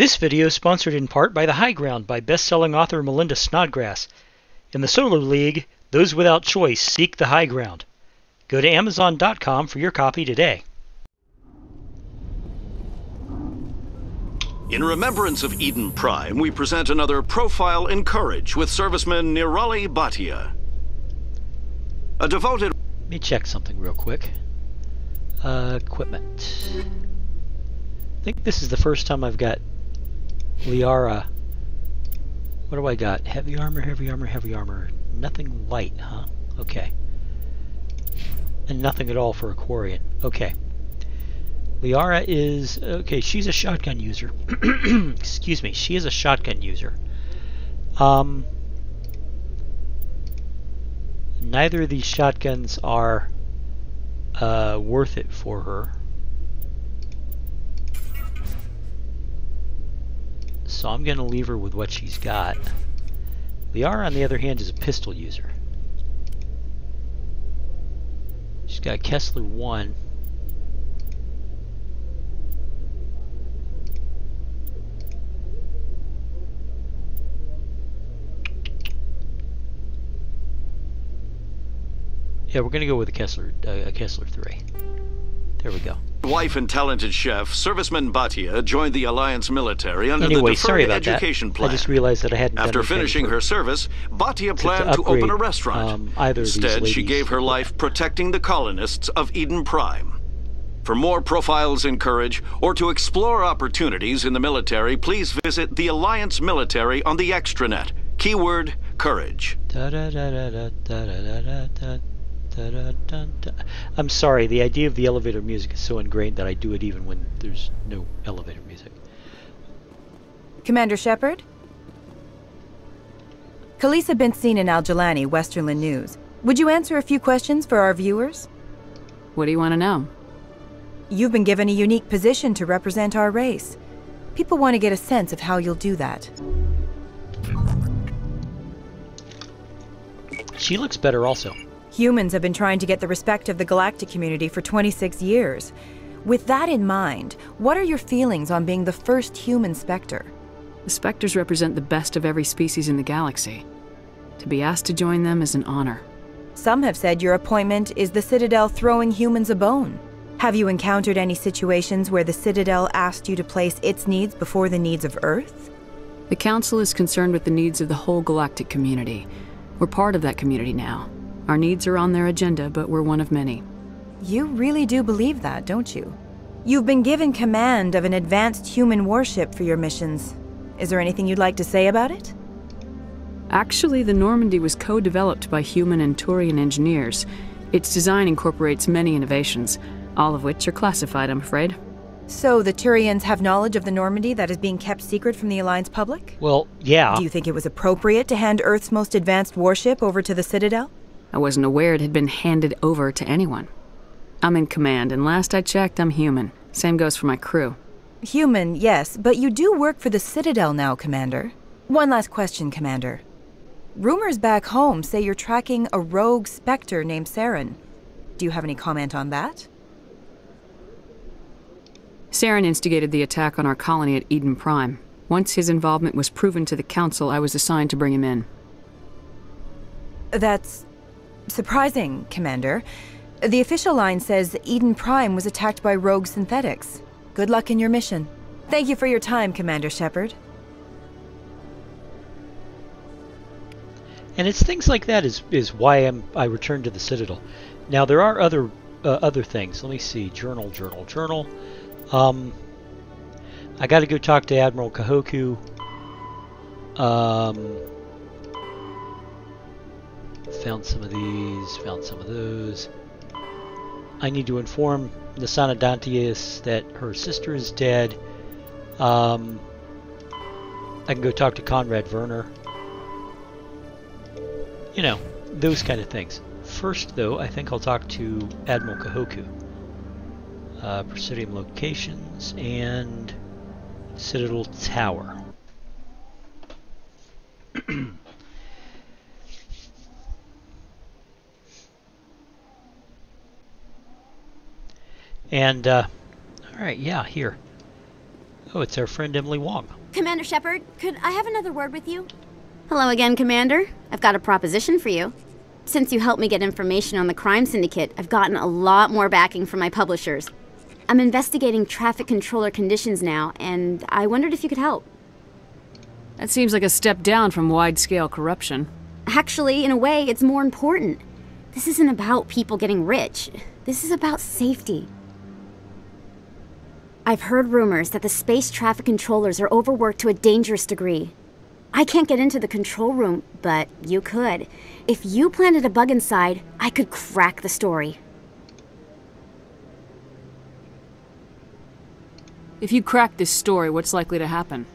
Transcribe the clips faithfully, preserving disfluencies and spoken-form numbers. This video is sponsored in part by The High Ground by best-selling author Melinda Snodgrass. In the Solo League, those without choice seek the high ground. Go to Amazon dot com for your copy today. In remembrance of Eden Prime, we present another Profile in Courage with serviceman Nirali Bhatia. A devoted... Let me check something real quick. Uh, equipment. I think this is the first time I've got... Liara. What do I got? Heavy armor, heavy armor, heavy armor. Nothing light, huh? Okay. And nothing at all for a Quarian. Okay. Liara is... Okay, she's a shotgun user. Excuse me. She is a shotgun user. Um, neither of these shotguns are uh, worth it for her. So I'm going to leave her with what she's got. Liara, on the other hand, is a pistol user. She's got Kessler one. Yeah, we're going to go with a Kessler, uh, a Kessler three. There we go. Wife and talented chef, serviceman Bhatia joined the Alliance military under anyway, the Deferred Education that. Plan. I just realized that I hadn't After finishing her service, Bhatia planned to, upgrade, to open a restaurant. Um, either Instead, she gave her life protecting the colonists of Eden Prime. For more Profiles in Courage, or to explore opportunities in the military, please visit the Alliance military on the Extranet. Keyword, courage. Da, da, da, da, da, da, da, da. Da, da, da, da. I'm sorry, the idea of the elevator music is so ingrained that I do it even when there's no elevator music. Commander Shepard? Khalisa Bensin and Algelani, Westernland News. Would you answer a few questions for our viewers? What do you want to know? You've been given a unique position to represent our race. People want to get a sense of how you'll do that. She looks better also. Humans have been trying to get the respect of the galactic community for twenty-six years. With that in mind, what are your feelings on being the first human Specter? The Specters represent the best of every species in the galaxy. To be asked to join them is an honor. Some have said your appointment is the Citadel throwing humans a bone. Have you encountered any situations where the Citadel asked you to place its needs before the needs of Earth? The Council is concerned with the needs of the whole galactic community. We're part of that community now. Our needs are on their agenda, but we're one of many. You really do believe that, don't you? You've been given command of an advanced human warship for your missions. Is there anything you'd like to say about it? Actually, the Normandy was co-developed by human and Turian engineers. Its design incorporates many innovations, all of which are classified, I'm afraid. So the Turians have knowledge of the Normandy that is being kept secret from the Alliance public? Well, yeah. Do you think it was appropriate to hand Earth's most advanced warship over to the Citadel? I wasn't aware it had been handed over to anyone. I'm in command, and last I checked, I'm human. Same goes for my crew. Human, yes, but you do work for the Citadel now, Commander. One last question, Commander. Rumors back home say you're tracking a rogue Specter named Saren. Do you have any comment on that? Saren instigated the attack on our colony at Eden Prime. Once his involvement was proven to the Council, I was assigned to bring him in. That's... surprising, Commander. The official line says Eden Prime was attacked by rogue synthetics. Good luck in your mission. Thank you for your time, Commander Shepard. And it's things like that is is why I'm, I returned to the Citadel. Now there are other uh, other things. Let me see. Journal, journal, journal. Um, I got to go talk to Admiral Kahoku. Um. Found some of these, found some of those. I need to inform Nassana Dantius that her sister is dead. Um, I can go talk to Conrad Werner. You know, those kind of things. First, though, I think I'll talk to Admiral Kahoku. Uh, Presidium locations and Citadel Tower. And, uh, alright, yeah, here. Oh, it's our friend Emily Wong. Commander Shepard, could I have another word with you? Hello again, Commander. I've got a proposition for you. Since you helped me get information on the crime syndicate, I've gotten a lot more backing from my publishers. I'm investigating traffic controller conditions now, and I wondered if you could help. That seems like a step down from wide-scale corruption. Actually, in a way, it's more important. This isn't about people getting rich. This is about safety. I've heard rumors that the space traffic controllers are overworked to a dangerous degree. I can't get into the control room, but you could. If you planted a bug inside, I could crack the story. If you crack this story, what's likely to happen?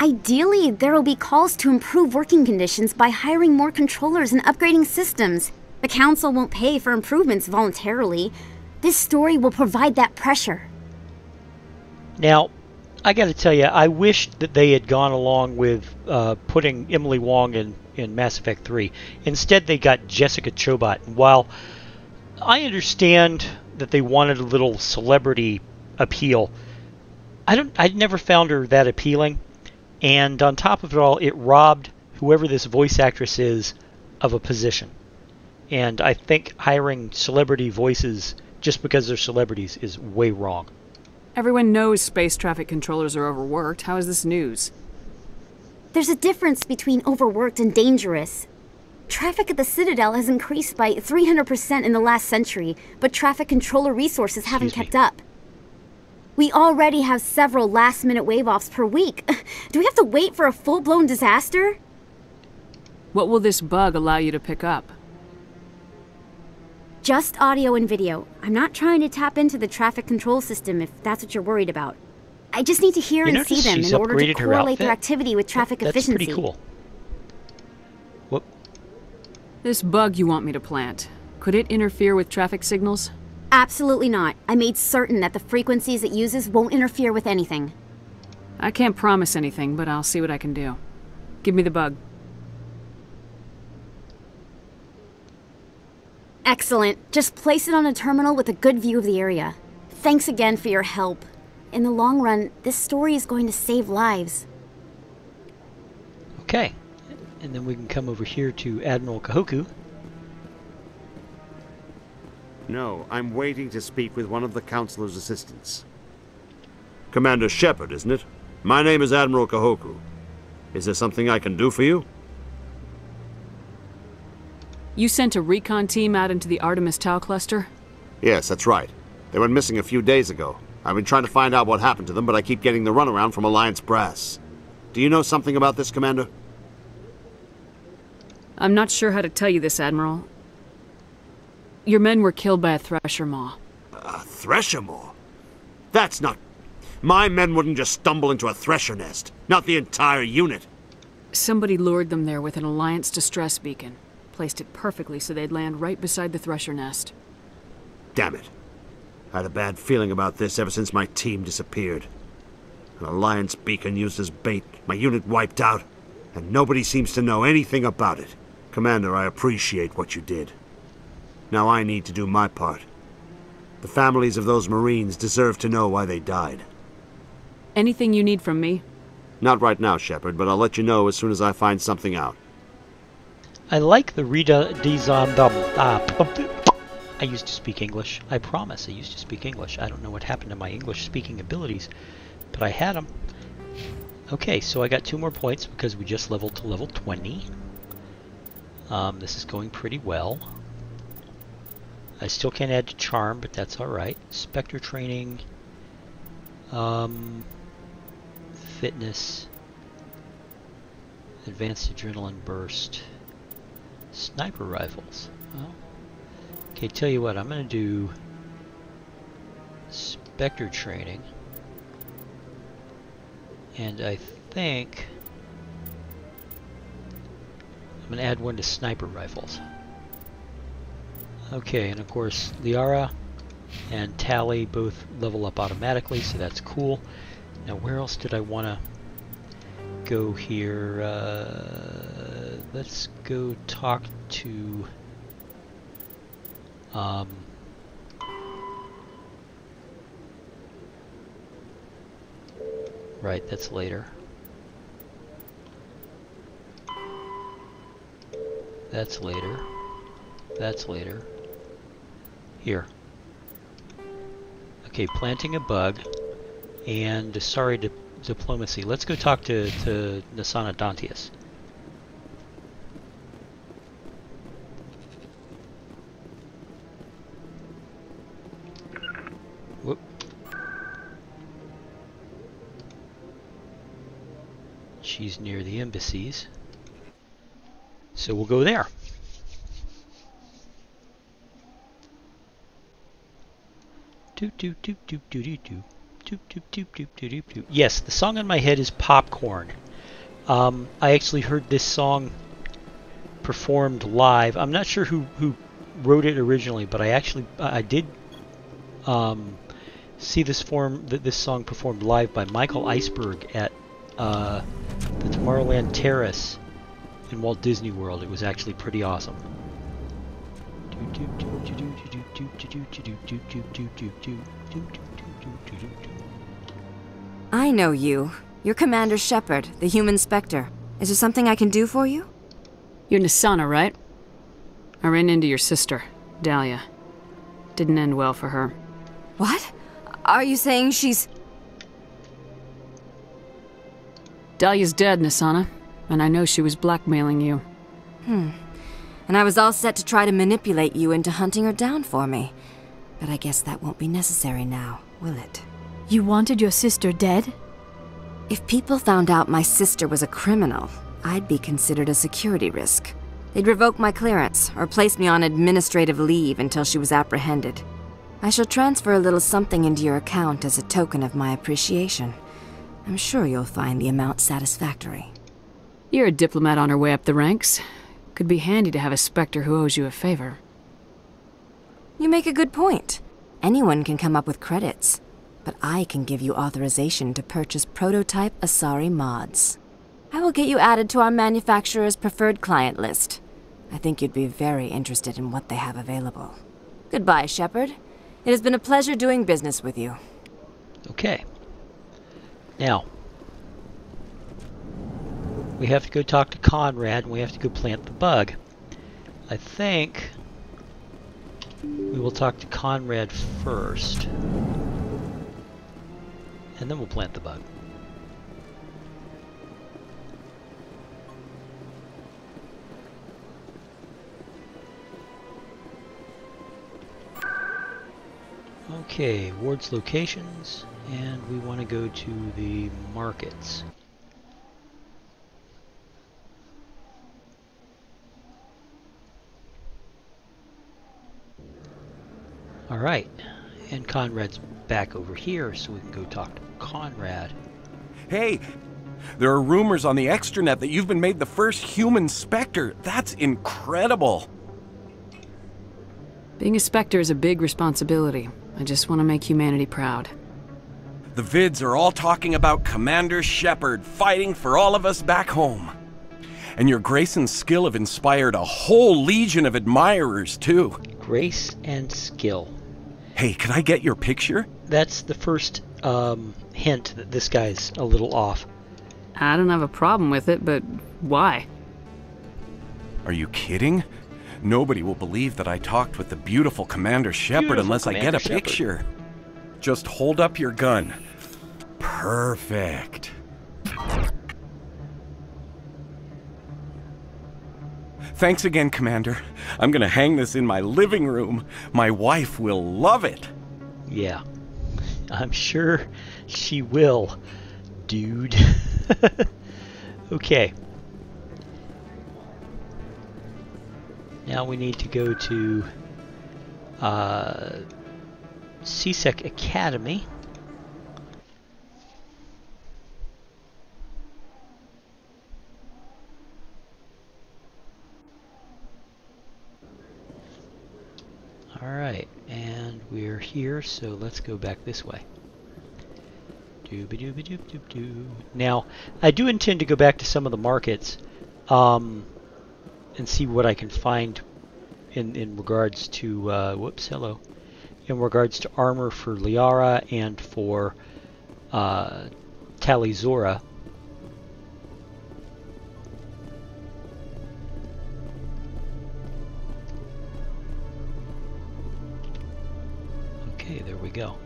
Ideally, there will be calls to improve working conditions by hiring more controllers and upgrading systems. The Council won't pay for improvements voluntarily. This story will provide that pressure. Now, I gotta tell you, I wished that they had gone along with uh, putting Emily Wong in, in Mass Effect three. Instead, they got Jessica Chobot. And while I understand that they wanted a little celebrity appeal, I don't, I never found her that appealing. And on top of it all, it robbed whoever this voice actress is of a position. And I think hiring celebrity voices just because they're celebrities is way wrong. Everyone knows space traffic controllers are overworked. How is this news? There's a difference between overworked and dangerous. Traffic at the Citadel has increased by three hundred percent in the last century, but traffic controller resources haven't Excuse kept me. up. We already have several last-minute wave-offs per week. Do we have to wait for a full-blown disaster? What will this bug allow you to pick up? Just audio and video. I'm not trying to tap into the traffic control system if that's what you're worried about. I just need to hear you and see them in order to correlate their activity with traffic that, that's efficiency. That's pretty cool. Whoop. This bug you want me to plant, could it interfere with traffic signals? Absolutely not. I made certain that the frequencies it uses won't interfere with anything. I can't promise anything, but I'll see what I can do. Give me the bug. Excellent. Just place it on a terminal with a good view of the area. Thanks again for your help. In the long run, this story is going to save lives. Okay. And then we can come over here to Admiral Kahoku. No, I'm waiting to speak with one of the Counselor's assistants. Commander Shepard, isn't it? My name is Admiral Kahoku. Is there something I can do for you? You sent a recon team out into the Artemis Tau cluster? Yes, that's right. They went missing a few days ago. I've been trying to find out what happened to them, but I keep getting the runaround from Alliance Brass. Do you know something about this, Commander? I'm not sure how to tell you this, Admiral. Your men were killed by a Thresher Maw. A Thresher Maw? That's not... My men wouldn't just stumble into a Thresher nest. Not the entire unit. Somebody lured them there with an Alliance distress beacon. Placed it perfectly so they'd land right beside the Thresher nest. Damn it. I had a bad feeling about this ever since my team disappeared. An Alliance beacon used as bait, my unit wiped out, and nobody seems to know anything about it. Commander, I appreciate what you did. Now I need to do my part. The families of those Marines deserve to know why they died. Anything you need from me? Not right now, Shepard, but I'll let you know as soon as I find something out. I like the redesign. Uh, I used to speak English. I promise I used to speak English. I don't know what happened to my English speaking abilities, but I had them. Okay, so I got two more points because we just leveled to level twenty. Um, this is going pretty well. I still can't add to charm, but that's alright. Specter training. Um, fitness. Advanced adrenaline burst. Sniper rifles. Well, okay, tell you what, I'm going to do Specter training. And I think I'm going to add one to sniper rifles. Okay, and of course Liara and Tali both level up automatically, so that's cool. Now where else did I want to go here? Uh, let's go talk to um, Right, that's later. That's later. That's later. Here. Okay, planting a bug and sorry di diplomacy. Let's go talk to, to Nassana Dantius. Whoop. She's near the embassies. So we'll go there. Yes, the song in my head is Popcorn. Um, I actually heard this song performed live. I'm not sure who, who wrote it originally, but I actually I did um, see this form that this song performed live by Michael Iceberg at uh, the Tomorrowland Terrace in Walt Disney World. It was actually pretty awesome. I know you. You're Commander Shepard, the human Specter. Is there something I can do for you? You're Nassana, right? I ran into your sister, Dahlia. Didn't end well for her. What? Are you saying she's... Dahlia's dead, Nassana. And I know she was blackmailing you. Hmm. And I was all set to try to manipulate you into hunting her down for me. But I guess that won't be necessary now, will it? You wanted your sister dead? If people found out my sister was a criminal, I'd be considered a security risk. They'd revoke my clearance, or place me on administrative leave until she was apprehended. I shall transfer a little something into your account as a token of my appreciation. I'm sure you'll find the amount satisfactory. You're a diplomat on her way up the ranks. Could be handy to have a Specter who owes you a favor. You make a good point. Anyone can come up with credits, but I can give you authorization to purchase prototype Asari mods. I will get you added to our manufacturer's preferred client list. I think you'd be very interested in what they have available. Goodbye, Shepard. It has been a pleasure doing business with you. Okay. Now, we have to go talk to Conrad, and we have to go plant the bug. I think we will talk to Conrad first, and then we'll plant the bug. Okay, wards locations, and we want to go to the markets. Alright, and Conrad's back over here, so we can go talk to Conrad. Hey, there are rumors on the extranet that you've been made the first human Specter. That's incredible. Being a Specter is a big responsibility. I just want to make humanity proud. The vids are all talking about Commander Shepard fighting for all of us back home. And your grace and skill have inspired a whole legion of admirers, too. Grace and skill. Hey, can I get your picture? That's the first um, hint that this guy's a little off. I don't have a problem with it, but why? Are you kidding? Nobody will believe that I talked with the beautiful Commander Shepard beautiful unless Commander I get a Shepherd. Picture. Just hold up your gun. Perfect. Thanks again, Commander. I'm gonna hang this in my living room. My wife will love it. Yeah, I'm sure she will, dude. Okay. Now we need to go to uh, C S E C Academy. Alright, and we're here, so let's go back this way. Dooba-dooba-doop-doop-doo. Now, I do intend to go back to some of the markets um, and see what I can find in, in regards to, uh, whoops, hello, in regards to armor for Liara and for uh, Tali'Zorah. Okay, there we go.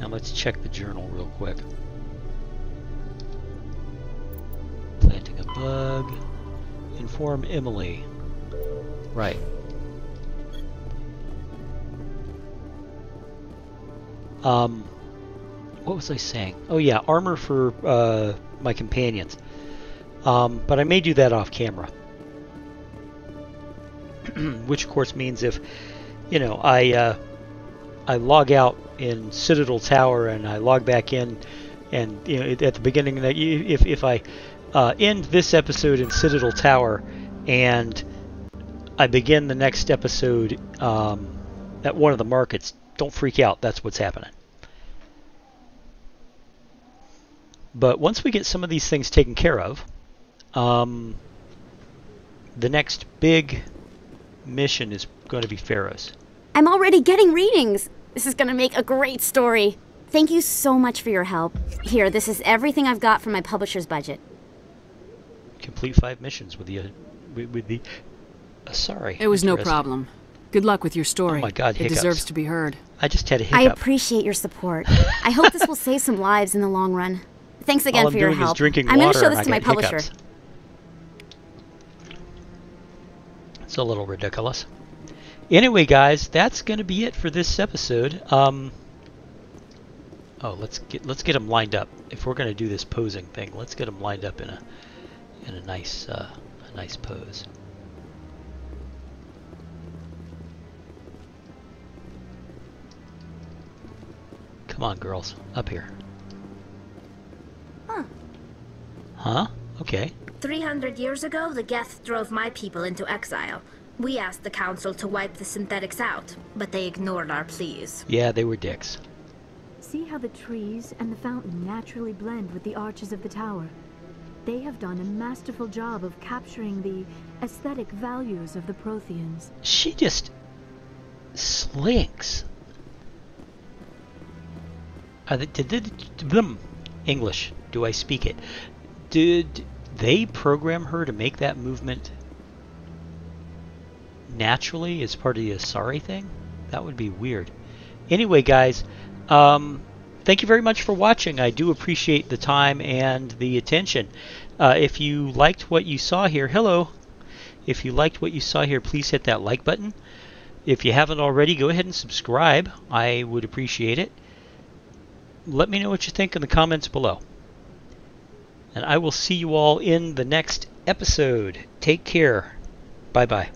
Now let's check the journal real quick. Planting a bug. Inform Emily. Right. Um, what was I saying? Oh yeah, armor for uh, my companions. Um, but I may do that off camera. Which of course means if, you know, I uh, I log out in Citadel Tower and I log back in, and you know, at the beginning of that, if if I uh, end this episode in Citadel Tower and I begin the next episode um, at one of the markets, don't freak out. That's what's happening. But once we get some of these things taken care of, um, the next big mission is going to be Pharaoh's. I'm already getting readings. This is going to make a great story. Thank you so much for your help. Here, this is everything I've got from my publisher's budget. Complete five missions with the, uh, with the Asari. It was no problem. Good luck with your story. Oh my God, hiccups. It deserves to be heard. I just had a hiccup. I appreciate your support. I hope this will save some lives in the long run. Thanks again for your help. I'm going to show this to my publisher. Hiccups. It's a little ridiculous. Anyway, guys, that's going to be it for this episode. Um, oh, let's get let's get them lined up. If we're going to do this posing thing, let's get them lined up in a in a nice uh, a nice pose. Come on, girls. Up here. Huh. Huh? Okay. three hundred years ago, the Geth drove my people into exile. We asked the Council to wipe the synthetics out, but they ignored our pleas. Yeah, they were dicks. See how the trees and the fountain naturally blend with the arches of the tower. They have done a masterful job of capturing the aesthetic values of the Protheans. She just slinks. Are they, did, did, did, English, do I speak it? Did they program her to make that movement naturally as part of the Asari thing? That would be weird. Anyway, guys, um, thank you very much for watching. I do appreciate the time and the attention. Uh, if you liked what you saw here, hello. If you liked what you saw here, please hit that like button. If you haven't already, go ahead and subscribe. I would appreciate it. Let me know what you think in the comments below. And I will see you all in the next episode. Take care. Bye-bye.